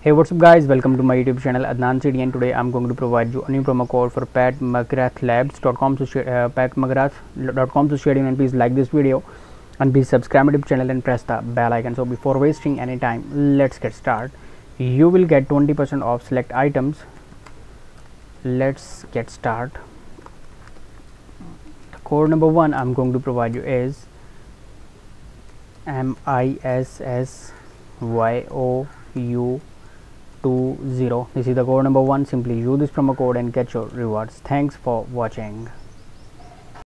Hey, what's up guys, welcome to my YouTube channel Adnan CDN. Today I'm going to provide you a new promo code for Pat McGrath Labs.com. So patmcgrath.com. So share it and please like this video and please subscribe to the channel and press the bell icon. So before wasting any time, let's get started. You will get 20% off select items. Let's get started. The code number one I'm going to provide you is MISSYOU20. This is the code number one. Simply use this promo code and get your rewards. Thanks for watching.